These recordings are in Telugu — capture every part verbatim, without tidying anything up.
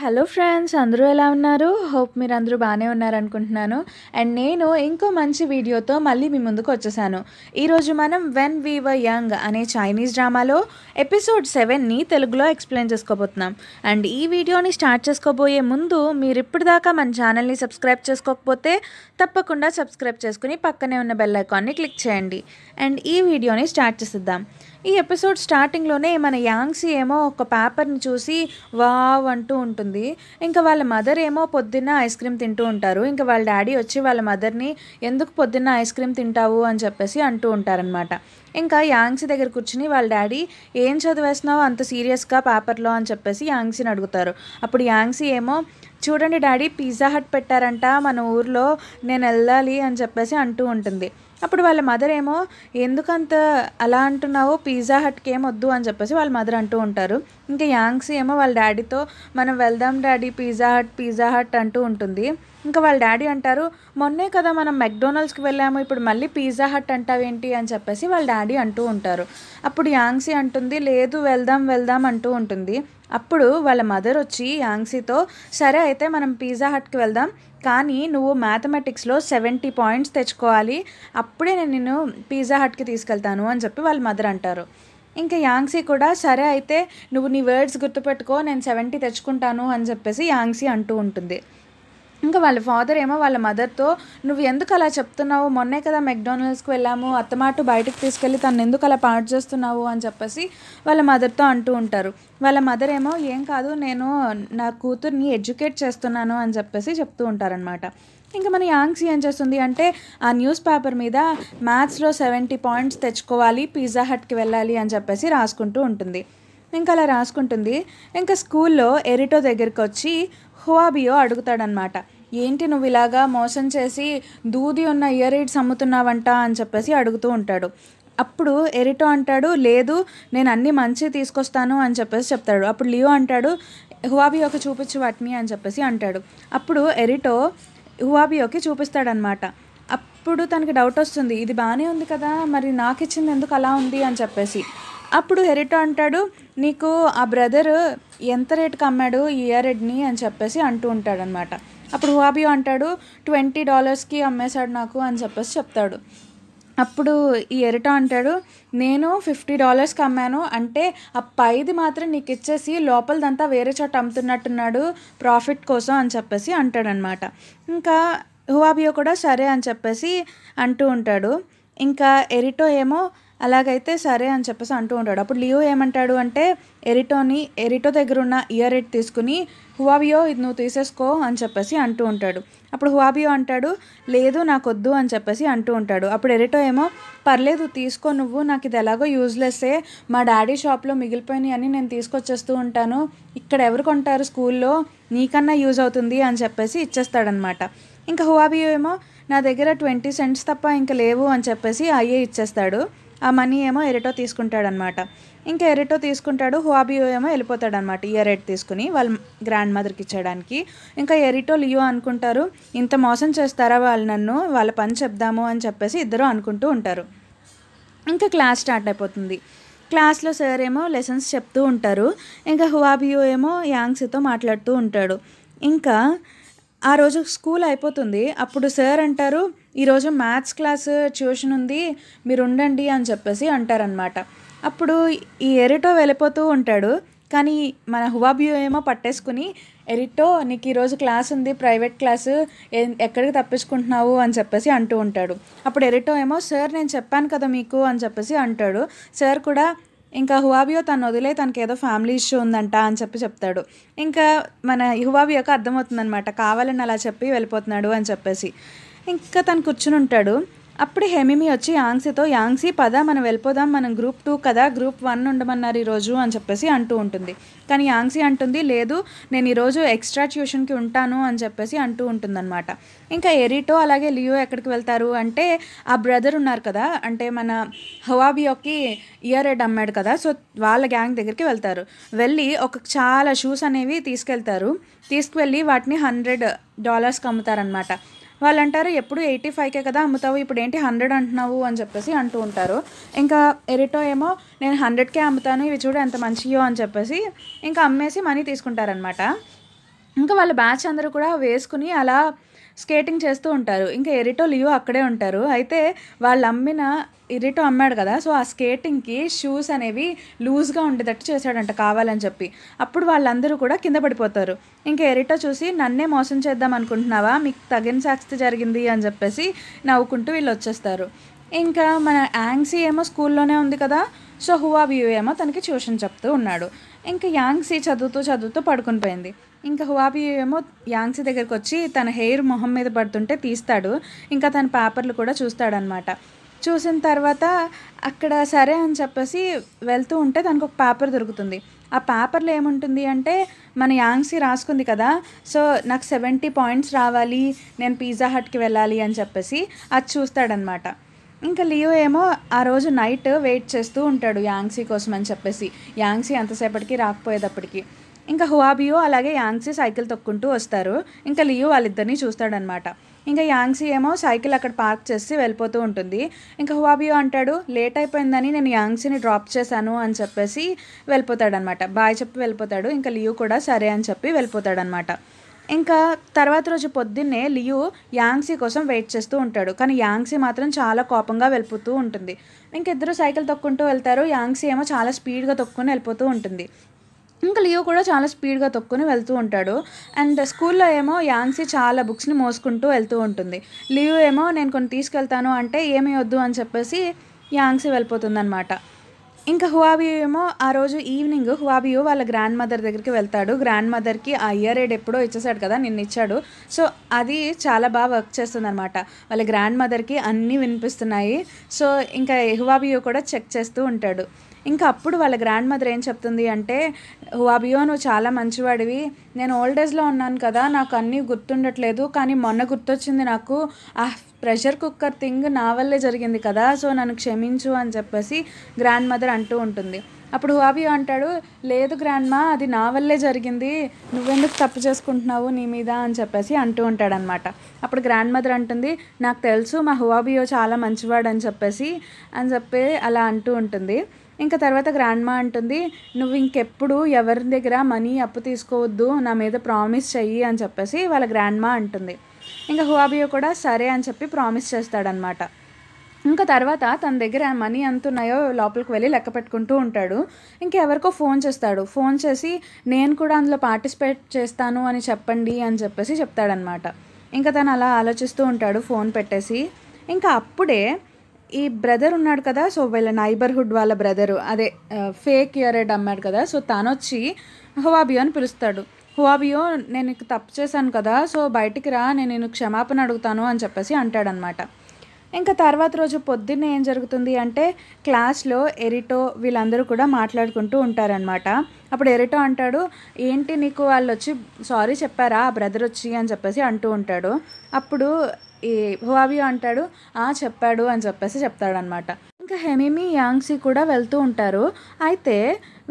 హలో ఫ్రెండ్స్, అందరూ ఎలా ఉన్నారు? హోప్ మీరు అందరూ బానే ఉన్నారు అనుకుంటున్నాను. అండ్ నేను ఇంకో మంచి వీడియోతో మళ్ళీ మీ ముందుకు వచ్చేసాను. ఈ రోజు మనం వెన్ వి వర్ యంగ్ అనే చైనీస్ డ్రామాలో ఎపిసోడ్ సెవెన్ ని తెలుగులో ఎక్స్ప్లెయిన్ చేసుకోబోతున్నాం. అండ్ ఈ వీడియోని స్టార్ట్ చేసుకోబోయే ముందు మీరు ఇప్పటిదాకా మన ఛానల్ని సబ్స్క్రైబ్ చేసుకోకపోతే తప్పకుండా సబ్స్క్రైబ్ చేసుకుని పక్కనే ఉన్న బెల్ ఐకాన్ని క్లిక్ చేయండి. అండ్ ఈ వీడియోని స్టార్ట్ చేసేద్దాం. ఈ ఎపిసోడ్ స్టార్టింగ్లోనే మన యాంగ్సీ ఏమో ఒక పేపర్ని చూసి వావ్ అంటూ ఉంటుంది. ఇంకా వాళ్ళ మదర్ ఏమో పొద్దున్న ఐస్ క్రీమ్ తింటూ ఉంటారు. ఇంకా వాళ్ళ డాడీ వచ్చి వాళ్ళ మదర్ని ఎందుకు పొద్దున్న ఐస్ క్రీమ్ తింటావు అని చెప్పేసి అంటూ ఉంటారనమాట. ఇంకా యాంగ్సీ దగ్గర కూర్చుని వాళ్ళ డాడీ ఏం చదివేస్తున్నావు అంత సీరియస్గా పేపర్లో అని చెప్పేసి యాంగ్సీని అడుగుతారు. అప్పుడు యాంగ్సీ ఏమో చూడండి డాడీ పిజ్జా హట్ పెట్టారంట మన ఊర్లో, నేను వెళ్ళాలి అని చెప్పేసి అంటూ ఉంటుంది. అప్పుడు వాళ్ళ మదర్ ఏమో ఎందుకంత అలా అంటున్నావు, పిజ్జా హట్కి ఏమొద్దు అని చెప్పేసి వాళ్ళ మదర్ అంటూ ఉంటారు. ఇంకా యాంగ్సీ ఏమో వాళ్ళ డాడీతో మనం వెళ్దాం daddy pizza hut pizza hut అంటూ ఉంటుంది. ఇంకా వాళ్ళ డాడీ అంటారు మొన్నే కదా మనం మెక్డొనాల్డ్స్కి వెళ్ళాము, ఇప్పుడు మళ్ళీ పిజ్జా హట్ అంటావేంటి అని చెప్పేసి వాళ్ళ డాడీ అంటూ ఉంటారు. అప్పుడు యాంగ్సీ అంటుంది లేదు వెళ్దాం వెళ్దాం అంటూ ఉంటుంది. అప్పుడు వాళ్ళ మదర్ వచ్చి యాంగ్సీతో సరే అయితే మనం పిజ్జా హట్కి వెళ్దాం, కానీ నువ్వు మ్యాథమెటిక్స్లో సెవెంటీ పాయింట్స్ తెచ్చుకోవాలి, అప్పుడే నేను నిన్ను పిజ్జా హట్కి తీసుకెళ్తాను అని చెప్పి వాళ్ళ మదర్ అంటారు. ఇంకా యాంగ్సీ కూడా సరే అయితే నువ్వు నీ వర్డ్స్ గుర్తుపెట్టుకో, నేను సెవెంటీ తెచ్చుకుంటాను అని చెప్పేసి యాంగ్సీ అంటూ ఉంటుంది. ఇంకా వాళ్ళ ఫాదర్ ఏమో వాళ్ళ మదర్తో నువ్వు ఎందుకు అలా చెప్తున్నావు, మొన్నే కదా మెక్డొనాల్డ్స్కి వెళ్ళాము, అత్తమాటు బయటకు తీసుకెళ్ళి తను ఎందుకు అలా పాడు చేస్తున్నావు అని చెప్పేసి వాళ్ళ మదర్తో అంటూ ఉంటారు. వాళ్ళ మదర్ ఏమో ఏం కాదు నేను నా కూతుర్ని ఎడ్యుకేట్ చేస్తున్నాను అని చెప్పేసి చెప్తూ ఉంటారనమాట. ఇంకా మన యాంగ్సీ ఏం చేస్తుంది అంటే ఆ న్యూస్ పేపర్ మీద మ్యాథ్స్లో సెవెంటీ పాయింట్స్ తెచ్చుకోవాలి పిజ్జా హట్కి వెళ్ళాలి అని చెప్పేసి రాసుకుంటూ ఉంటుంది. ఇంకా అలా రాసుకుంటుంది. ఇంకా స్కూల్లో ఎరిటో దగ్గరికి వచ్చి హువాబియో అడుగుతాడనమాట, ఏంటి నువ్వు ఇలాగా మోసం చేసి దూది ఉన్న ఇయర్ రీడ్స్ అమ్ముతున్నావంట అని చెప్పేసి అడుగుతూ ఉంటాడు. అప్పుడు ఎరిటో అంటాడు లేదు నేను అన్నీ మంచి తీసుకొస్తాను అని చెప్పేసి చెప్తాడు. అప్పుడు లియో అంటాడు హువాబియోకి చూపించు వాటిని అని చెప్పేసి అంటాడు. అప్పుడు ఎరిటో హువాబియోకి చూపిస్తాడనమాట. అప్పుడు తనకి డౌట్ వస్తుంది ఇది బాగానే ఉంది కదా, మరి నాకు ఇచ్చింది ఎందుకు అలా ఉంది అని చెప్పేసి. అప్పుడు ఎరిటో అంటాడు నీకు ఆ బ్రదర్ ఎంత రేటుకి అమ్మాడు ఈ ఇయర్ రీడ్ని అని చెప్పేసి అంటూ ఉంటాడనమాట. అప్పుడు హువాబియో అంటాడు ట్వంటీ డాలర్స్కి అమ్మేశాడు నాకు అని చెప్పేసి చెప్తాడు. అప్పుడు ఈ ఎరిటో అంటాడు నేను ఫిఫ్టీ డాలర్స్కి అమ్మాను, అంటే ఆ పైది మాత్రం నీకు ఇచ్చేసి లోపలదంతా వేరే చోట అమ్ముతున్నట్టున్నాడు ప్రాఫిట్ కోసం అని చెప్పేసి అంటాడనమాట. ఇంకా హువాబియో కూడా సరే అని చెప్పేసి అంటూ ఉంటాడు. ఇంకా ఎరిటో ఏమో అలాగైతే సరే అని చెప్పేసి అంటూ ఉంటాడు. అప్పుడు లియో ఏమంటాడు అంటే ఎరిటోని ఎరిటో దగ్గర ఉన్న ఇయర్ రేట్ తీసుకుని హువాబియో ఇది నువ్వు తీసేసుకో అని చెప్పేసి అంటూ ఉంటాడు. అప్పుడు హువాబియో అంటాడు లేదు నాకు వద్దు అని చెప్పేసి అంటూ ఉంటాడు. అప్పుడు ఎరిటో ఏమో పర్లేదు తీసుకో నువ్వు, నాకు ఇది ఎలాగో యూజ్లెస్సే, మా డాడీ షాప్లో మిగిలిపోయినాయి అని నేను తీసుకొచ్చేస్తూ ఉంటాను, ఇక్కడ ఎవరు కొంటారు స్కూల్లో, నీకన్నా యూజ్ అవుతుంది అని చెప్పేసి ఇచ్చేస్తాడనమాట. ఇంకా హువాబియో ఏమో నా దగ్గర ట్వంటీ సెంట్స్ తప్ప ఇంకా లేవు అని చెప్పేసి అయ్యే ఇచ్చేస్తాడు. ఆ మనీ ఏమో ఎరిటో తీసుకుంటాడనమాట. ఇంకా ఎరిటో తీసుకుంటాడు, హువాబియో ఏమో వెళ్ళిపోతాడనమాట ఇయర్ రేట్ తీసుకుని వాళ్ళ గ్రాండ్ మదర్కి ఇచ్చేయడానికి. ఇంకా ఎరిటో లియో అనుకుంటారు ఇంత మోసం చేస్తారా వాళ్ళు నన్ను, వాళ్ళ పని చెప్దాము అని చెప్పేసి ఇద్దరు అనుకుంటూ ఉంటారు. ఇంకా క్లాస్ స్టార్ట్ అయిపోతుంది. క్లాస్లో సార్ ఏమో లెసన్స్ చెప్తూ ఉంటారు. ఇంకా హువాబియో ఏమో యాంగ్సీతో మాట్లాడుతూ ఉంటాడు. ఇంకా ఆ రోజు స్కూల్ అయిపోతుంది. అప్పుడు సార్ అంటారు ఈరోజు మ్యాథ్స్ క్లాస్ ట్యూషన్ ఉంది మీరు ఉండండి అని చెప్పేసి అంటారనమాట. అప్పుడు ఈ ఎరిటో వెళ్ళిపోతూ ఉంటాడు, కానీ మన హువాబియో ఏమో పట్టేసుకుని ఎరిటో నీకు ఈరోజు క్లాస్ ఉంది ప్రైవేట్ క్లాసు, ఎక్కడికి తప్పించుకుంటున్నావు అని చెప్పేసి అంటూ ఉంటాడు. అప్పుడు ఎరిటో ఏమో సార్ నేను చెప్పాను కదా మీకు అని చెప్పేసి అంటాడు. సార్ కూడా ఇంకా హువాబియో తను వదిలే తనకి ఏదో ఫ్యామిలీ ఇష్యూ ఉందంట అని చెప్పి చెప్తాడు. ఇంకా మన హువాబియోకి అర్థమవుతుందనమాట కావాలని అలా చెప్పి వెళ్ళిపోతున్నాడు అని చెప్పేసి. ఇంకా తను కూర్చుని ఉంటాడు. అప్పుడు హెమిమి వచ్చి యాంగ్సీతో యాంగ్సీ పద మనం వెళ్ళిపోదాం, మనం గ్రూప్ టూ కదా గ్రూప్ వన్ ఉండమన్నారు ఈరోజు అని చెప్పేసి అంటూ ఉంటుంది. కానీ యాంగ్సీ అంటుంది లేదు నేను ఈరోజు ఎక్స్ట్రా ట్యూషన్కి ఉంటాను అని చెప్పేసి అంటూ ఉంటుందన్నమాట. ఇంకా ఎరిటో అలాగే లియో ఎక్కడికి వెళ్తారు అంటే ఆ బ్రదర్ ఉన్నారు కదా, అంటే మన హువాబియోకి ఇయర్ రేట్ అమ్మాడు కదా, సో వాళ్ళ గ్యాంగ్ దగ్గరికి వెళ్తారు. వెళ్ళి ఒక చాలా షూస్ అనేవి తీసుకెళ్తారు. తీసుకువెళ్ళి వాటిని హండ్రెడ్ డాలర్స్కి అమ్ముతారనమాట. వాళ్ళు అంటారు ఎప్పుడు ఎయిటీ ఫైవ్కే కదా అమ్ముతావు, ఇప్పుడు ఏంటి హండ్రెడ్ అంటున్నావు అని చెప్పేసి అంటూ ఉంటారు. ఇంకా ఎరిటో ఏమో నేను హండ్రెడ్కే అమ్ముతాను ఇవి చూడు ఎంత మంచియో అని చెప్పేసి ఇంకా అమ్మేసి మనీ తీసుకుంటారనమాట. ఇంకా వాళ్ళ బ్యాచ్ అందరూ కూడా వేసుకుని అలా స్కేటింగ్ చేస్తూ ఉంటారు. ఇంకా ఎరిటో లియో అక్కడే ఉంటారు. అయితే వాళ్ళ అమ్మిన ఎరిటో అమ్మాడు కదా, సో ఆ స్కేటింగ్కి షూస్ అనేవి లూజ్గా ఉండేటట్టు చేశాడంట కావాలని చెప్పి. అప్పుడు వాళ్ళందరూ కూడా కింద పడిపోతారు. ఇంకా ఎరిటో చూసి నన్నే మోసం చేద్దాం అనుకుంటున్నావా, మీకు తగిన శాస్తి జరిగింది అని చెప్పేసి నవ్వుకుంటూ వీళ్ళు వచ్చేస్తారు. ఇంకా మన యాంగ్సీ ఏమో స్కూల్లోనే ఉంది కదా, సో హువా బియూ ఏమో తనకి ట్యూషన్ చెప్తూ ఉన్నాడు. ఇంకా యాంగ్సీ చదువుతూ చదువుతూ పడుకుని పోయింది. ఇంకా హువాబీ ఏమో యాంగ్సీ దగ్గరికి వచ్చి తన హెయిర్ మొహం మీద పడుతుంటే తీస్తాడు. ఇంకా తన పేపర్లు కూడా చూస్తాడనమాట. చూసిన తర్వాత అక్కడ సరే అని చెప్పేసి వెళ్తూ ఉంటే తనకు ఒక పేపర్ దొరుకుతుంది. ఆ పేపర్లో ఏముంటుంది అంటే మన యాంగ్సీ రాసుకుంది కదా, సో నాకు సెవెంటీ పాయింట్స్ రావాలి, నేను పిజ్జా హట్కి వెళ్ళాలి అని చెప్పేసి అది చూస్తాడనమాట. ఇంకా లియో ఏమో ఆ రోజు నైట్ వెయిట్ చేస్తూ ఉంటాడు యాంగ్సీ కోసం అని చెప్పేసి. యాంగ్సీ ఎంతసేపటికి రాకపోయేటప్పటికి ఇంకా హువాబియో అలాగే యాంగ్సీ సైకిల్ తొక్కుంటూ వస్తారు. ఇంకా లియో వాళ్ళిద్దరినీ చూస్తాడనమాట. ఇంకా యాంగ్సీ ఏమో సైకిల్ అక్కడ పార్క్ చేసి వెళ్ళిపోతూ ఉంటుంది. ఇంకా హువాబియో అంటాడు లేట్ అయిపోయిందని నేను యాంగ్సీని డ్రాప్ చేశాను అని చెప్పేసి వెళ్ళిపోతాడనమాట. బాయ్ చెప్పి వెళ్ళిపోతాడు. ఇంకా లియో కూడా సరే అని చెప్పి వెళ్ళిపోతాడనమాట. ఇంకా తర్వాత రోజు పొద్దున్నే లియో యాంగ్సీ కోసం వెయిట్ చేస్తూ ఉంటాడు. కానీ యాంగ్సీ మాత్రం చాలా కోపంగా వెళ్ళిపోతూ ఉంటుంది. ఇంకిద్దరు సైకిల్ తొక్కుంటూ వెళ్తారు. యాంగ్సీ ఏమో చాలా స్పీడ్గా తొక్కుని వెళ్ళిపోతూ ఉంటుంది. ఇంకా లియో కూడా చాలా స్పీడ్గా తొక్కుని వెళ్తూ ఉంటాడు. అండ్ స్కూల్లో ఏమో యాంగ్సీ చాలా బుక్స్ని మోసుకుంటూ వెళ్తూ ఉంటుంది. లియో ఏమో నేను కొన్ని తీసుకెళ్తాను అంటే ఏమీ వద్దు అని చెప్పేసి యాంగ్సీ వెళ్ళిపోతుందనమాట. ఇంకా హువాబియో ఏమో ఆ రోజు ఈవినింగ్ హువాబియో వాళ్ళ గ్రాండ్ మదర్ దగ్గరికి వెళ్తాడు. గ్రాండ్ మదర్కి ఆ ఇయర్ ఎయిడ్ ఎప్పుడో ఇచ్చేసాడు కదా, నిన్న ఇచ్చాడు, సో అది చాలా బాగా వర్క్ చేస్తుందనమాట. వాళ్ళ గ్రాండ్ మదర్కి అన్నీ వినిపిస్తున్నాయి. సో ఇంకా హువాబియో కూడా చెక్ చేస్తూ ఉంటాడు. ఇంకా అప్పుడు వాళ్ళ గ్రాండ్ మదర్ ఏం చెప్తుంది అంటే, హువాబియో నువ్వు చాలా మంచివాడివి, నేను ఓల్డ్ ఏజ్లో ఉన్నాను కదా నాకు అన్నీ గుర్తుండట్లేదు, కానీ మొన్న గుర్తొచ్చింది నాకు, ఆ ప్రెషర్ కుక్కర్ థింగ్ నా వల్లే జరిగింది కదా, సో నన్ను క్షమించు అని చెప్పేసి గ్రాండ్ మదర్ అంటూ ఉంటుంది. అప్పుడు హువాబియో అంటాడు లేదు గ్రాండ్మా అది నా వల్లే జరిగింది, నువ్వెందుకు తప్పు చేసుకుంటున్నావు నీ మీద అని చెప్పేసి అంటూ ఉంటాడనమాట. అప్పుడు గ్రాండ్ మదర్ అంటుంది నాకు తెలుసు మా హువాబియో చాలా మంచివాడు అని చెప్పేసి అని చెప్పి అలా అంటూ ఉంటుంది. ఇంకా తర్వాత గ్రాండ్మా అంటుంది నువ్వు ఇంకెప్పుడు ఎవరి దగ్గర మనీ అప్పు తీసుకోవద్దు, నా మీద ప్రామిస్ చెయ్యి అని చెప్పేసి వాళ్ళ గ్రాండ్మా అంటుంది. ఇంకా హువాబియో కూడా సరే అని చెప్పి ప్రామిస్ చేస్తాడనమాట. ఇంకా తర్వాత తన దగ్గర మనీ ఎంత ఉన్నాయో లోపలికి వెళ్ళి లెక్క పెట్టుకుంటూ ఉంటాడు. ఇంకా ఎవరికో ఫోన్ చేస్తాడు. ఫోన్ చేసి నేను కూడా అందులో పార్టిసిపేట్ చేస్తాను అని చెప్పండి అని చెప్పేసి చెప్తాడనమాట. ఇంకా తను అలా ఆలోచిస్తూ ఉంటాడు ఫోన్ పెట్టేసి. ఇంకా అప్పుడే ఈ బ్రదర్ ఉన్నాడు కదా, సో వీళ్ళ నైబర్హుడ్ వాళ్ళ బ్రదరు అదే ఫేక్ ఇయర్ ఎడ్ అమ్మాడు కదా, సో తను వచ్చి హువాబియో అని పిలుస్తాడు. హువాబియో నేను నీకు తప్పు చేశాను కదా, సో బయటికి రా, నేను నేను క్షమాపణ అడుగుతాను అని చెప్పేసి అంటాడనమాట. ఇంకా తర్వాత రోజు పొద్దున్నే ఏం జరుగుతుంది అంటే క్లాస్లో ఎరిటో వీళ్ళందరూ కూడా మాట్లాడుకుంటూ ఉంటారనమాట. అప్పుడు ఎరిటో అంటాడు ఏంటి నీకు వాళ్ళు వచ్చి సారీ చెప్పారా ఆ బ్రదర్ వచ్చి అని చెప్పేసి అంటూ ఉంటాడు. అప్పుడు ఈ హువాబియో అంటాడు ఆ చెప్పాడు అని చెప్పేసి చెప్తాడనమాట. ఇంకా హెమిమి యాంగ్సీ కూడా వెళ్తూ ఉంటారు. అయితే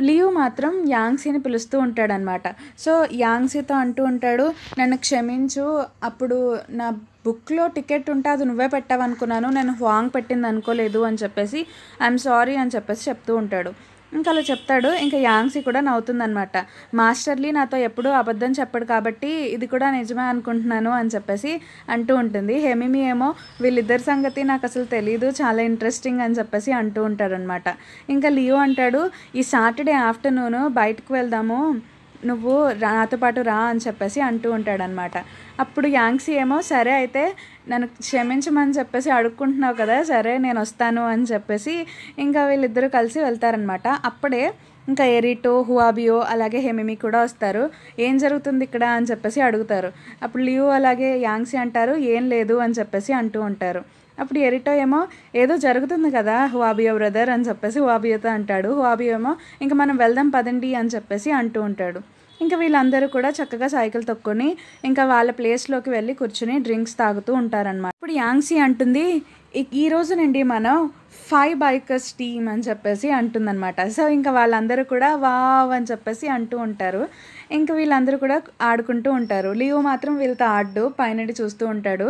లియో మాత్రం యాంగ్సీని పిలుస్తూ ఉంటాడనమాట. సో యాంగ్సీతో అంటూ ఉంటాడు నన్ను క్షమించు, అప్పుడు నా బుక్లో టికెట్ ఉంటే అది నువ్వే పెట్టావనుకున్నాను, నేను వాంగ్ పెట్టింది అనుకోలేదు అని చెప్పేసి ఐఎమ్ సారీ అని చెప్పేసి చెప్తూ ఉంటాడు. ఇంకా అలా చెప్తాడు. ఇంకా యాంగ్సీ కూడా నవ్వుతుందనమాట. మాస్టర్లీ నాతో ఎప్పుడూ అబద్ధం చెప్పాడు కాబట్టి ఇది కూడా నిజమే అనుకుంటున్నాను అని చెప్పేసి అంటూ ఉంటుంది. హెమిమి ఏమో వీళ్ళిద్దరి సంగతి నాకు అసలు తెలీదు, చాలా ఇంట్రెస్టింగ్ అని చెప్పేసి అంటూ ఉంటాడనమాట. ఇంకా లియో అంటాడు ఈ సాటర్డే ఆఫ్టర్నూన్ బయటకు వెళ్దాము, నువ్వు నాతో పాటు రా అని చెప్పేసి అంటూ ఉంటాడనమాట. అప్పుడు యాంగ్సీ ఏమో సరే అయితే నన్ను క్షమించమని చెప్పేసి అడుక్కుంటున్నావు కదా, సరే నేను వస్తాను అని చెప్పేసి ఇంకా వీళ్ళిద్దరూ కలిసి వెళ్తారనమాట. అప్పుడే ఇంకా ఎరిటో హువాబియో అలాగే హెమిమి కూడా వస్తారు. ఏం జరుగుతుంది ఇక్కడ అని చెప్పేసి అడుగుతారు. అప్పుడు లియో అలాగే యాంగ్సీ అంటారు ఏం లేదు అని చెప్పేసి అంటూ ఉంటారు. అప్పుడు ఎరిటో ఏమో ఏదో జరుగుతుంది కదా హువాబియో బ్రదర్ అని చెప్పేసి హువాబియోతో అంటాడు. హువాబియో ఏమో ఇంకా మనం వెళ్దాం పదండి అని చెప్పేసి అంటూ ఉంటాడు. ఇంకా వీళ్ళందరూ కూడా చక్కగా సైకిల్ తొక్కుని ఇంకా వాళ్ళ ప్లేస్లోకి వెళ్ళి కూర్చుని డ్రింక్స్ తాగుతూ ఉంటారనమాట. ఇప్పుడు యాంగ్సీ అంటుంది ఈరోజు నుండి మనం ఫైవ్ బైకర్స్ టీమ్ అని చెప్పేసి అంటుందన్నమాట. సో ఇంకా వాళ్ళందరూ కూడా వావ్ అని చెప్పేసి అంటూ ఉంటారు. ఇంకా వీళ్ళందరూ కూడా ఆడుకుంటూ ఉంటారు. లియో మాత్రం వీళ్ళతో ఆడు పైన చూస్తూ ఉంటాడు.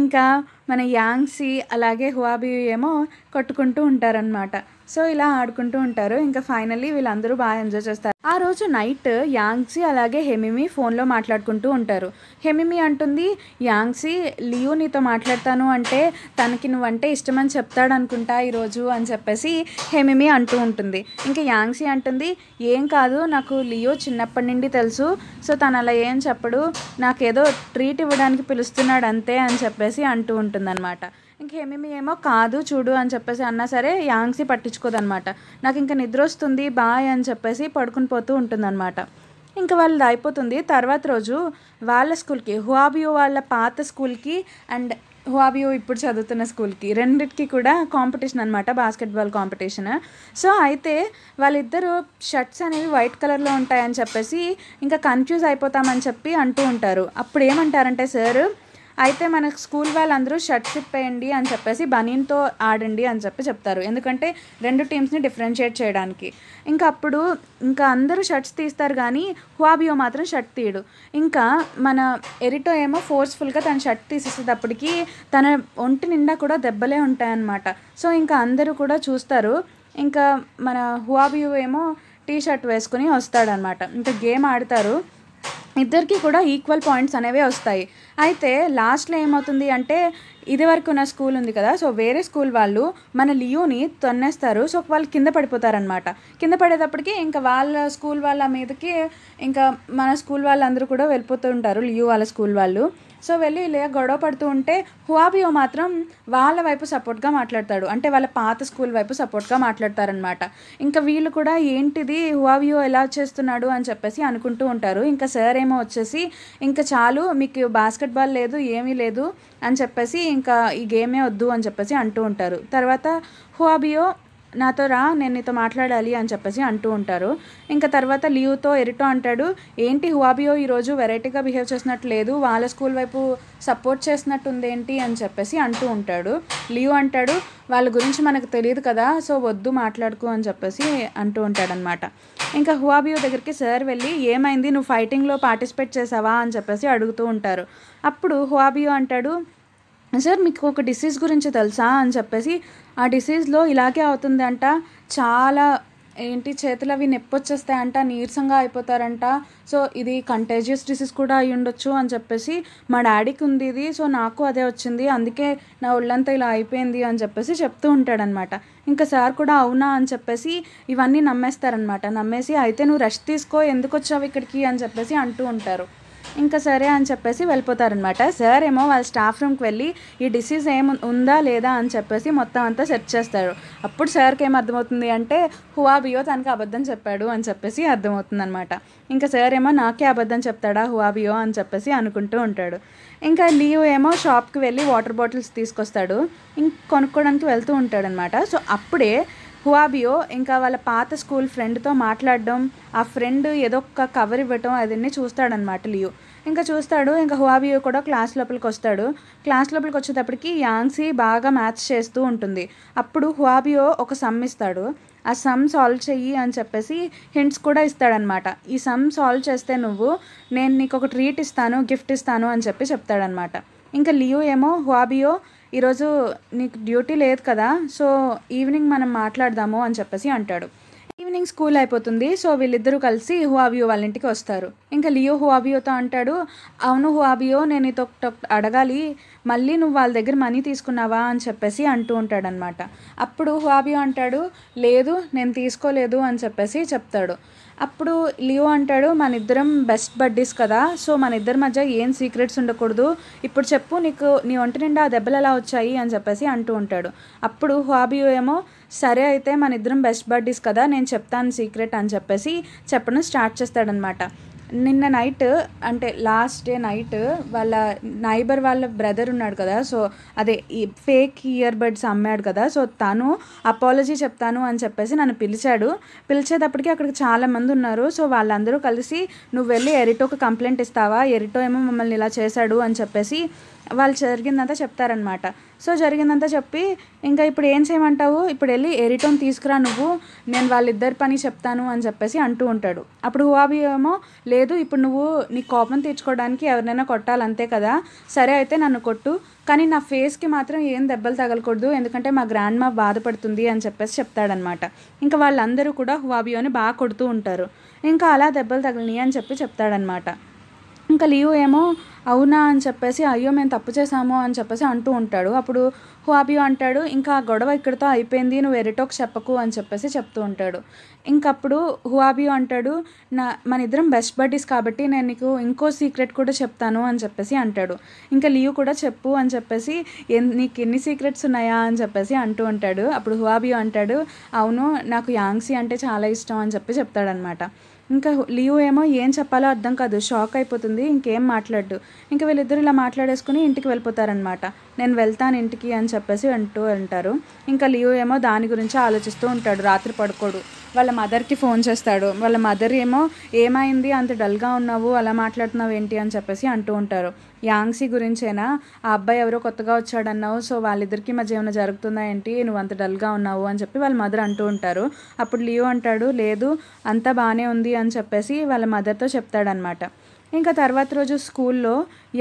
ఇంకా మన యాంగ్సీ అలాగే హువాబియు ఏమో కొట్టుకుంటూ ఉంటారనమాట. సో ఇలా ఆడుకుంటూ ఉంటారు. ఇంకా ఫైనల్లీ వీళ్ళందరూ బాగా ఎంజాయ్ చేస్తారు. ఆ రోజు నైట్ యాంగ్సీ అలాగే హెమిమి ఫోన్లో మాట్లాడుకుంటూ ఉంటారు. హెమిమి అంటుంది, యాంగ్సీ లియో నీతో మాట్లాడతాను అంటే తనకి నువ్వంటే ఇష్టమని చెప్తాడు అనుకుంటా ఈరోజు అని చెప్పేసి హెమిమి అంటూ ఉంటుంది. ఇంకా యాంగ్సీ అంటుంది, ఏం కాదు నాకు లియో చిన్నప్పటి నుండి తెలుసు, సో తను అలా ఏం చెప్పడు, నాకేదో ట్రీట్ ఇవ్వడానికి పిలుస్తున్నాడు అంతే అని చెప్పేసి అంటూ ఉంటుందన్నమాట. ఇంకేమేమి ఏమో కాదు చూడు అని చెప్పేసి అన్నా సరే యాంగ్సీ పట్టించుకోదనమాట. నాకు ఇంకా నిద్ర వస్తుంది బాయ్ అని చెప్పేసి పడుకుని పోతూ ఉంటుందన్నమాట. ఇంకా వాళ్ళది అయిపోతుంది. తర్వాత రోజు వాళ్ళ స్కూల్కి, హువాబియో వాళ్ళ పాత స్కూల్కి అండ్ హువాబియో ఇప్పుడు చదువుతున్న స్కూల్కి రెండిటికి కూడా కాంపిటీషన్ అనమాట, బాస్కెట్బాల్ కాంపిటీషన్. సో అయితే వాళ్ళిద్దరు షర్ట్స్ అనేవి వైట్ కలర్లో ఉంటాయని చెప్పేసి ఇంకా కన్ఫ్యూజ్ అయిపోతామని చెప్పి అంటూ ఉంటారు. అప్పుడు ఏమంటారంటే, సార్ అయితే మన స్కూల్ వాళ్ళందరూ షర్ట్స్ ఇప్పేయండి అని చెప్పేసి బనీన్తో ఆడండి అని చెప్పి చెప్తారు, ఎందుకంటే రెండు టీమ్స్ని డిఫరెన్షియేట్ చేయడానికి. ఇంకా అప్పుడు ఇంకా అందరూ షర్ట్స్ తీస్తారు కానీ హువాబియో మాత్రం షర్ట్ తీయడు. ఇంకా మన ఎరిటో ఏమో ఫోర్స్ఫుల్గా తన షర్ట్ తీసేసేటప్పటికి తన ఒంటి నిండా కూడా దెబ్బలే ఉంటాయన్నమాట. సో ఇంకా అందరూ కూడా చూస్తారు. ఇంకా మన హువాబియో ఏమో టీ షర్ట్ వేసుకుని వస్తాడనమాట. ఇంకా గేమ్ ఆడతారు. ఇద్దరికి కూడా ఈక్వల్ పాయింట్స్ అనేవి వస్తాయి. అయితే లాస్ట్లో ఏమవుతుంది అంటే, ఇదివరకు ఉన్న స్కూల్ ఉంది కదా, సో వేరే స్కూల్ వాళ్ళు మన లియోని తొన్నేస్తారు. సో వాళ్ళు కింద పడిపోతారనమాట. కింద పడేటప్పటికి ఇంకా వాళ్ళ స్కూల్ వాళ్ళ మీదకి ఇంకా మన స్కూల్ వాళ్ళందరూ కూడా వెళ్ళిపోతూ ఉంటారు, లియో వాళ్ళ స్కూల్ వాళ్ళు. సో వెళ్ళి ఇలా గొడవ పడుతూ ఉంటే హువాబియో మాత్రం వాళ్ళ వైపు సపోర్ట్గా మాట్లాడతాడు, అంటే వాళ్ళ పాత స్కూల్ వైపు సపోర్ట్గా మాట్లాడతారనమాట. ఇంకా వీళ్ళు కూడా ఏంటిది హువాబియో ఎలా చేస్తున్నాడు అని చెప్పేసి అనుకుంటూ ఉంటారు. ఇంకా సార్ ఏమో వచ్చేసి ఇంకా చాలు మీకు బాస్కెట్బాల్ లేదు ఏమీ లేదు అని చెప్పేసి ఇంకా ఈ గేమే వద్దు అని చెప్పేసి అంటూ ఉంటారు. తర్వాత హువాబియో నాతో రా నేను నీతో మాట్లాడాలి అని చెప్పేసి అంటూ ఉంటారు. ఇంకా తర్వాత లియోతో ఎరిటో అంటాడు, ఏంటి హువాబియో ఈరోజు వెరైటీగా బిహేవ్ చేసినట్టు లేదు, వాళ్ళ స్కూల్ వైపు సపోర్ట్ చేసినట్టు ఉందేంటి అని చెప్పేసి అంటూ ఉంటాడు. లియో అంటాడు, వాళ్ళ గురించి మనకు తెలియదు కదా, సో వద్దు మాట్లాడుకో అని చెప్పేసి అంటూ ఉంటాడనమాట. ఇంకా హువాబియో దగ్గరికి సార్ వెళ్ళి ఏమైంది నువ్వు ఫైటింగ్లో పార్టిసిపేట్ చేసావా అని చెప్పేసి అడుగుతూ ఉంటారు. అప్పుడు హువాబియో అంటాడు, సార్ మీకు ఒక డిసీజ్ గురించి తెలుసా అని చెప్పేసి, ఆ డిసీజ్లో ఇలాగే అవుతుందంట, చాలా ఏంటి చేతులు అవి నొప్పి వచ్చేస్తాయంట, నీరసంగా అయిపోతారంట, సో ఇది కంటేజియస్ డిసీజ్ కూడా అయి ఉండొచ్చు అని చెప్పేసి, మా డాడీకి ఉంది ఇది, సో నాకు అదే వచ్చింది, అందుకే నా ఒళ్ళంతా ఇలా అయిపోయింది అని చెప్పేసి చెప్తూ ఉంటాడనమాట. ఇంకా సార్ కూడా అవునా అని చెప్పేసి ఇవన్నీ నమ్మేస్తారనమాట. నమ్మేసి అయితే నువ్వు రెస్ట్ తీసుకో, ఎందుకు వచ్చావు ఇక్కడికి అని చెప్పేసి అంటూ ఉంటారు. ఇంకా సరే అని చెప్పేసి వెళ్ళిపోతారనమాట. సార్ ఏమో వాళ్ళ స్టాఫ్ రూమ్కి వెళ్ళి ఈ డిసీజ్ ఏమి ఉందా లేదా అని చెప్పేసి మొత్తం అంతా సెర్చ్ చేస్తారు. అప్పుడు సార్కి ఏం అర్థమవుతుంది అంటే హువాబియో తనకి అబద్ధం చెప్పాడు అని చెప్పేసి అర్థమవుతుంది అనమాట. ఇంకా సార్ ఏమో నాకే అబద్ధం చెప్తాడా హువాబియో అని చెప్పేసి అనుకుంటూ ఉంటాడు. ఇంకా లియో ఏమో షాప్కి వెళ్ళి వాటర్ బాటిల్స్ తీసుకొస్తాడు, ఇంక కొనుక్కోవడానికి వెళ్తూ ఉంటాడనమాట. సో అప్పుడే హువాబియో ఇంకా వాళ్ళ పాత స్కూల్ ఫ్రెండ్తో మాట్లాడడం, ఆ ఫ్రెండ్ ఏదో ఒక కవర్ ఇవ్వటం అదన్నీ చూస్తాడనమాట లియో. ఇంకా చూస్తాడు. ఇంకా హువాబియో కూడా క్లాస్ లోపలికి వస్తాడు. క్లాస్ లోపలికి వచ్చేటప్పటికి యాంగ్సీ బాగా మ్యాథ్స్ చేస్తూ ఉంటుంది. అప్పుడు హువాబియో ఒక సమ్ ఇస్తాడు, ఆ సమ్ సాల్వ్ చెయ్యి అని చెప్పేసి హింట్స్ కూడా ఇస్తాడనమాట. ఈ సమ్ సాల్వ్ చేస్తే నువ్వు నేను నీకు ఒక ట్రీట్ ఇస్తాను గిఫ్ట్ ఇస్తాను అని చెప్పి చెప్తాడనమాట. ఇంకా లియో ఏమో హువాబియో ఈరోజు నీకు డ్యూటీ లేదు కదా, సో ఈవినింగ్ మనం మాట్లాడదాము అని చెప్పేసి అంటాడు. ఈవినింగ్ స్కూల్ అయిపోతుంది. సో వీళ్ళిద్దరూ కలిసి హువాబియో వాళ్ళ ఇంటికి వస్తారు. ఇంకా లియో హువాబియోతో అంటాడు, అవును హువాబియో నేను నీతో అడగాలి, మళ్ళీ నువ్వు వాళ్ళ దగ్గర మనీ తీసుకున్నావా అని చెప్పేసి అంటూ ఉంటాడనమాట. అప్పుడు హువాబియో అంటాడు, లేదు నేను తీసుకోలేదు అని చెప్పేసి చెప్తాడు. అప్పుడు లియో అంటాడు, మన ఇద్దరం బెస్ట్ బడ్డీస్ కదా, సో మన ఇద్దరి మధ్య ఏం సీక్రెట్స్ ఉండకూడదు, ఇప్పుడు చెప్పు నీకు నీ ఒంటి నిండా ఆ దెబ్బలు ఎలా వచ్చాయి అని చెప్పేసి అంటూ ఉంటాడు. అప్పుడు హువాబియో ఏమో సరే అయితే మన ఇద్దరం బెస్ట్ బడ్డీస్ కదా నేను చెప్తాను సీక్రెట్ అని చెప్పేసి చెప్పడం స్టార్ట్ చేస్తాడనమాట. నిన్న నైట్ అంటే లాస్ట్ డే నైట్ వాళ్ళ నైబర్ వాళ్ళ బ్రదర్ ఉన్నాడు కదా, సో అదే ఈ ఫేక్ ఇయర్ బడ్స్ అమ్మాడు కదా, సో తను అపాలజీ చెప్తాను అని చెప్పేసి నన్ను పిలిచాడు. పిలిచేటప్పటికి అక్కడికి చాలామంది ఉన్నారు. సో వాళ్ళందరూ కలిసి నువ్వు వెళ్ళి ఎరిటోకి కంప్లైంట్ ఇస్తావా, ఎరిటో ఏమో మమ్మల్ని ఇలా చేశాడు అని చెప్పేసి వాళ్ళు జరిగిందంతా చెప్తారనమాట. సో జరిగిందంతా చెప్పి ఇంకా ఇప్పుడు ఏం చేయమంటావు, ఇప్పుడు వెళ్ళి ఎరిటోన్ తీసుకురా నువ్వు, నేను వాళ్ళిద్దరి పని చెప్తాను అని చెప్పేసి అంటూ ఉంటాడు. అప్పుడు హువాబీ ఏమో లేదు ఇప్పుడు నువ్వు నీ కోపం తీర్చుకోవడానికి ఎవరినైనా కొట్టాలంతే కదా, సరే అయితే నన్ను కొట్టు, కానీ నా ఫేస్కి మాత్రం ఏం దెబ్బలు తగలకూడదు ఎందుకంటే మా గ్రాండ్ మా బాధపడుతుంది అని చెప్పేసి చెప్తాడనమాట. ఇంకా వాళ్ళందరూ కూడా హువాబియోని బాగా కొడుతూ ఉంటారు. ఇంకా అలా దెబ్బలు తగిలినాయి అని చెప్పి చెప్తాడనమాట. ఇంకా లియో ఏమో అవునా అని చెప్పేసి అయ్యో మేము తప్పు చేసాము అని చెప్పేసి అంటూ ఉంటాడు. అప్పుడు హువాబియో అంటాడు ఇంకా గొడవ ఇక్కడితో అయిపోయింది నువ్వు ఎరిటోకి చెప్పకు అని చెప్పేసి చెప్తూ ఉంటాడు. ఇంకప్పుడు హువాబియో అంటాడు నా మన ఇద్దరం బెస్ట్ బడ్డీస్ కాబట్టి నేను నీకు ఇంకో సీక్రెట్ కూడా చెప్తాను అని చెప్పేసి అంటాడు. ఇంకా లియో కూడా చెప్పు అని చెప్పేసి నీకు ఎన్ని సీక్రెట్స్ ఉన్నాయా అని చెప్పేసి అంటూ ఉంటాడు. అప్పుడు హువాబియో అంటాడు అవును నాకు యాంగ్సీ అంటే చాలా ఇష్టం అని చెప్పి చెప్తాడనమాట. ఇంకా లియో ఏమో ఏం చెప్పాలో అర్థం కాదు, షాక్ అయిపోతుంది, ఇంకేం మాట్లాడు. ఇంకా వీళ్ళిద్దరు ఇలా మాట్లాడేసుకుని ఇంటికి వెళ్ళిపోతారనమాట. నేను వెళ్తాను ఇంటికి అని చెప్పేసి అంటూ ఉంటారు. ఇంకా లియో ఏమో దాని గురించి ఆలోచిస్తూ ఉంటాడు, రాత్రి పడుకోడు. వాళ్ళ మదర్కి ఫోన్ చేస్తాడు. వాళ్ళ మదర్ ఏమో ఏమైంది అంత డల్గా ఉన్నావు అలా మాట్లాడుతున్నావు ఏంటి అని చెప్పేసి అంటూ ఉంటారు. యాంగ్సీ గురించేనా, ఆ అబ్బాయి ఎవరో కొత్తగా వచ్చాడన్నావు, సో వాళ్ళిద్దరికీ మధ్య ఏమైనా జరుగుతుందా ఏంటి నువ్వు అంత డల్గా ఉన్నావు అని చెప్పి వాళ్ళ మదర్ అంటూ ఉంటారు. అప్పుడు లియో అంటాడు లేదు అంతా బాగానే ఉంది అని చెప్పేసి వాళ్ళ మదర్తో చెప్తాడనమాట. ఇంకా తర్వాత రోజు స్కూల్లో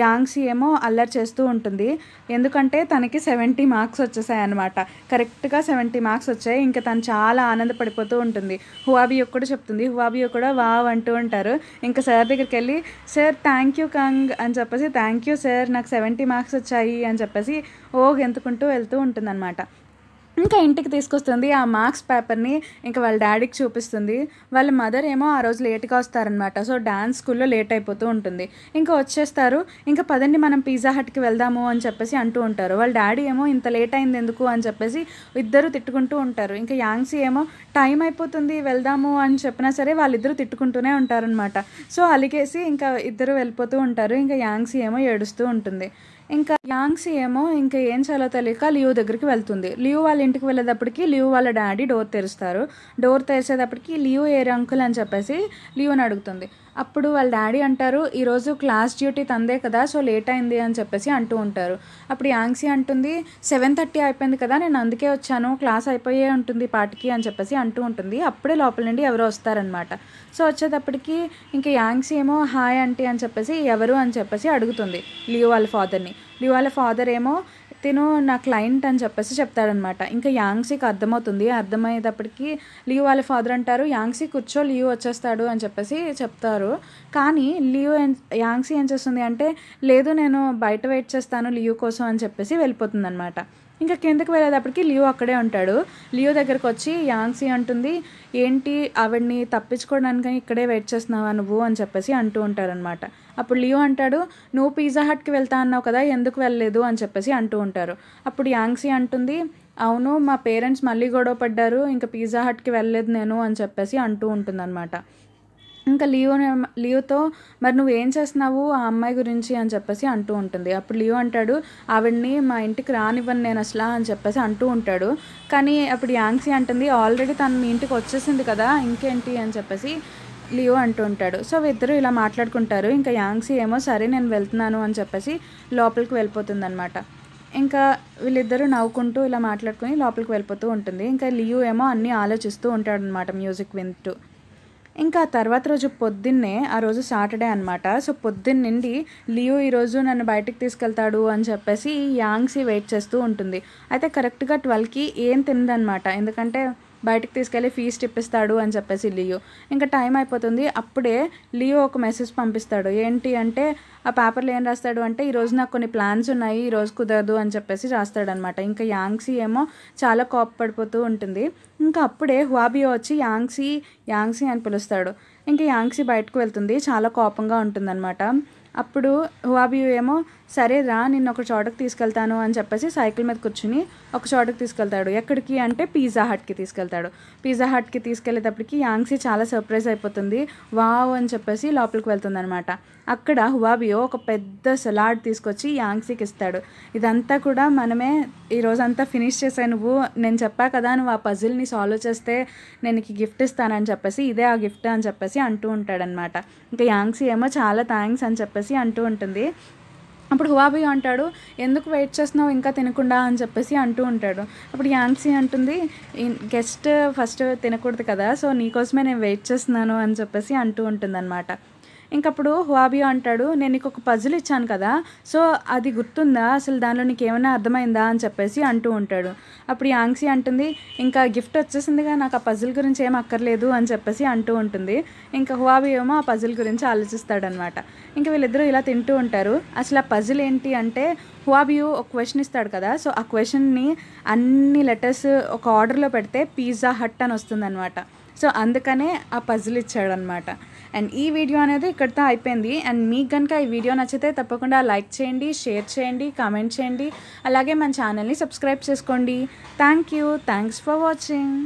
యాంగ్సీ ఏమో అల్లరి చేస్తూ ఉంటుంది, ఎందుకంటే తనకి సెవెంటీ మార్క్స్ వచ్చేసాయి అనమాట. కరెక్ట్గా సెవెంటీ మార్క్స్ వచ్చాయి. ఇంకా తను చాలా ఆనందపడిపోతూ ఉంటుంది. హువాబియో కూడా చెప్తుంది, హువాబియో కూడా వావ్ అంటూ ఉంటారు. ఇంకా సార్ దగ్గరికి వెళ్ళి సార్ థ్యాంక్ యూ కంగ్ అని చెప్పేసి థ్యాంక్ యూ సార్ నాకు సెవెంటీ మార్క్స్ వచ్చాయి అని చెప్పేసి ఓ గెంతుకుంటూ వెళ్తూ ఉంటుంది అనమాట. ఇంకా ఇంటికి తీసుకొస్తుంది ఆ మార్క్స్ పేపర్ని. ఇంకా వాళ్ళ డాడీకి చూపిస్తుంది. వాళ్ళ మదర్ ఏమో ఆ రోజు లేట్గా వస్తారనమాట, సో డాన్స్ స్కూల్లో లేట్ అయిపోతూ ఉంటుంది. ఇంకా వచ్చేస్తారు. ఇంకా పదండి మనం పిజ్జా హట్కి వెళ్దాము అని చెప్పేసి అంటూ ఉంటారు. వాళ్ళ డాడీ ఏమో ఇంత లేట్ అయింది ఎందుకు అని చెప్పేసి ఇద్దరు తిట్టుకుంటూ ఉంటారు. ఇంకా యాంగ్సీ ఏమో టైం అయిపోతుంది వెళ్దాము అని చెప్పినా సరే వాళ్ళిద్దరూ తిట్టుకుంటూనే ఉంటారనమాట. సో అలిగేసి ఇంకా ఇద్దరు వెళ్ళిపోతూ ఉంటారు. ఇంకా యాంగ్సీ ఏమో ఏడుస్తూ ఉంటుంది. ఇంకా యాంగ్సీ ఏమో ఇంకా ఏం చేయాలో తెలియక లియో దగ్గరికి వెళ్తుంది. లియో వాళ్ళ ఇంటికి వెళ్ళేటప్పటికి లియో వాళ్ళ డాడీ డోర్ తెరుస్తారు. డోర్ తెరిచేటప్పటికి లియో ఏర్ అంకుల్ అని చెప్పేసి లియోని అడుగుతుంది. అప్పుడు వాళ్ళ డాడీ అంటారు ఈరోజు క్లాస్ డ్యూటీ తందే కదా సో లేట్ అయింది అని చెప్పేసి అంటూ ఉంటారు. అప్పుడు యాంగ్సీ అంటుంది సెవెన్ థర్టీ అయిపోయింది కదా నేను అందుకే వచ్చాను, క్లాస్ అయిపోయే ఉంటుంది పాటికి అని చెప్పేసి అంటూ ఉంటుంది. అప్పుడే లోపల నుండి ఎవరో వస్తారనమాట. సో వచ్చేటప్పటికి ఇంకా యాంగ్సీ ఏమో హాయ్ ఆంటీ అని చెప్పేసి ఎవరు అని చెప్పేసి అడుగుతుంది లియో వాళ్ళ ఫాదర్ని. లియో వాళ్ళ ఫాదర్ ఏమో తిను నా క్లయింట్ అని చెప్పేసి చెప్తాడనమాట. ఇంకా యాంగ్సీకి అర్థమవుతుంది. అర్థమయ్యేటప్పటికి లియో వాళ్ళ ఫాదర్ అంటారు యాంగ్సీ కూర్చో లియో వచ్చేస్తాడు అని చెప్పేసి చెప్తారు. కానీ లియో యాంగ్సీ ఏం చేస్తుంది అంటే లేదు నేను బయట వెయిట్ చేస్తాను లియో కోసం అని చెప్పేసి వెళ్ళిపోతుంది అనమాట. ఇంకా కిందకి వెళ్ళేటప్పటికి లియో అక్కడే ఉంటాడు. లియో దగ్గరకు వచ్చి యాంగ్సీ అంటుంది ఏంటి ఆవిడ్ని తప్పించుకోవడానికి ఇక్కడే వెయిట్ చేస్తున్నావా నువ్వు అని చెప్పేసి అంటూ ఉంటారనమాట. అప్పుడు లియో అంటాడు నువ్వు పిజ్జా హట్కి వెళ్తా అన్నావు కదా ఎందుకు వెళ్ళలేదు అని చెప్పేసి అంటూ ఉంటారు. అప్పుడు యాంగ్సీ అంటుంది అవును మా పేరెంట్స్ మళ్ళీ గొడవ పడ్డారు ఇంకా పిజ్జా హట్కి వెళ్ళలేదు నేను అని చెప్పేసి అంటూ ఉంటుందన్నమాట. ఇంకా లియో లియోతో మరి నువ్వేం చేస్తున్నావు ఆ అమ్మాయి గురించి అని చెప్పేసి అంటూ ఉంటుంది. అప్పుడు లియో అంటాడు ఆవిడ్ని మా ఇంటికి రానివ్వను నేను అసలు అని చెప్పేసి అంటూ ఉంటాడు. కానీ అప్పుడు యాంగ్సీ అంటుంది ఆల్రెడీ తను మీ ఇంటికి వచ్చేసింది కదా ఇంకేంటి అని చెప్పేసి లియో అంటూ ఉంటాడు. సో ఇద్దరు ఇలా మాట్లాడుకుంటారు. ఇంకా యాంగ్సీ ఏమో సరే నేను వెళ్తున్నాను అని చెప్పేసి లోపలికి వెళ్ళిపోతుంది అనమాట. ఇంకా వీళ్ళిద్దరూ నవ్వుకుంటూ ఇలా మాట్లాడుకుని లోపలికి వెళ్ళిపోతూ ఉంటుంది. ఇంకా లియో ఏమో అన్నీ ఆలోచిస్తూ ఉంటాడు అనమాట మ్యూజిక్ వింటూ. ఇంకా తర్వాత రోజు పొద్దున్నే, ఆ రోజు సాటర్డే అనమాట, సో పొద్దున్న నుండి లియో ఈరోజు నన్ను బయటకు తీసుకెళ్తాడు అని చెప్పేసి యాంగ్సీ వెయిట్ చేస్తూ ఉంటుంది. అయితే కరెక్ట్గా ట్వెల్వ్కి ఏం తిందనమాట, ఎందుకంటే బయటకు తీసుకెళ్ళి ఫీజు టిప్పిస్తాడు అని చెప్పేసి లియో. ఇంకా టైం అయిపోతుంది. అప్పుడే లియో ఒక మెసేజ్ పంపిస్తాడు. ఏంటి అంటే ఆ పేపర్లో ఏం రాస్తాడు అంటే ఈరోజు నాకు కొన్ని ప్లాన్స్ ఉన్నాయి ఈరోజు కుదరదు అని చెప్పేసి రాస్తాడనమాట. ఇంకా యాంగ్సీ ఏమో చాలా కోపపడిపోతూ ఉంటుంది. ఇంకా అప్పుడే హువాబియో వచ్చి యాంగ్సీ యాంగ్సీ అని పిలుస్తాడు. ఇంకా యాంగ్సీ బయటకు వెళ్తుంది, చాలా కోపంగా ఉంటుందన్నమాట. అప్పుడు హువాబియో ఏమో సరే రా నిన్ను ఒక చోటకి తీసుకెళ్తాను అని చెప్పేసి సైకిల్ మీద కూర్చుని ఒక చోటకి తీసుకెళ్తాడు. ఎక్కడికి అంటే పిజ్జా హట్కి తీసుకెళ్తాడు. పిజ్జా హట్కి తీసుకెళ్ళేటప్పటికి యాంగ్సీ చాలా సర్ప్రైజ్ అయిపోతుంది. వావ్ అని చెప్పేసి లోపలికి వెళ్తుంది అనమాట. అక్కడ హువాబియో ఒక పెద్ద సలాడ్ తీసుకొచ్చి యాంగ్సీకి ఇస్తాడు. ఇదంతా కూడా మనమే ఈరోజంతా ఫినిష్ చేసావు నువ్వు, నేను చెప్పా కదా నువ్వు ఆ పజిల్ని సాల్వ్ చేస్తే నేను నీకు గిఫ్ట్ ఇస్తానని చెప్పేసి ఇదే ఆ గిఫ్ట్ అని చెప్పేసి అంటూ ఉంటాడనమాట. ఇంకా యాంగ్సీ ఏమో చాలా థ్యాంక్స్ అని చెప్పేసి అంటూ ఉంటుంది. అప్పుడు హువాబీ అంటాడు, ఎందుకు వెయిట్ చేస్తున్నావు ఇంకా తినకుండా అని చెప్పేసి అంటూ ఉంటాడు. అప్పుడు యాన్సీ అంటుంది, గెస్ట్ ఫస్ట్ తినకూడదు కదా, సో నీకోసమే నేను వెయిట్ చేస్తున్నాను అని చెప్పేసి అంటూ ఉంటుందన్నమాట. ఇంకప్పుడు హువాబీ అంటాడు, నేను నీకు ఒక పజిల్ ఇచ్చాను కదా, సో అది గుర్తుందా, అసలు దానిలో నీకు ఏమైనా అర్థమైందా అని చెప్పేసి అంటూ ఉంటాడు. అప్పుడు యాంగ్సీ అంటుంది, ఇంకా గిఫ్ట్ వచ్చేసిందిగా, నాకు ఆ పజిల్ గురించి ఏం అక్కర్లేదు అని చెప్పేసి అంటూ ఉంటుంది. ఇంకా హువాబీ ఏమో ఆ పజిల్ గురించి ఆలోచిస్తాడనమాట. ఇంకా వీళ్ళిద్దరూ ఇలా తింటూ ఉంటారు. అసలు ఆ పజిల్ ఏంటి అంటే, హువాబీ ఒక క్వశ్చన్ ఇస్తాడు కదా, సో ఆ క్వశ్చన్ని అన్ని లెటర్స్ ఒక ఆర్డర్లో పెడితే పిజ్జా హట్ అని వస్తుందన్నమాట. సో అందుకనే ఆ పజిల్ ఇచ్చాడనమాట. అండ్ ఈ వీడియో అనేది ఇక్కడితో అయిపోయింది. అండ్ మీకు కనుక ఈ వీడియో నచ్చితే తప్పకుండా లైక్ చేయండి, షేర్ చేయండి, కామెంట్ చేయండి, అలాగే మన ఛానల్ని సబ్స్క్రైబ్ చేసుకోండి. Thank you, thanks for watching.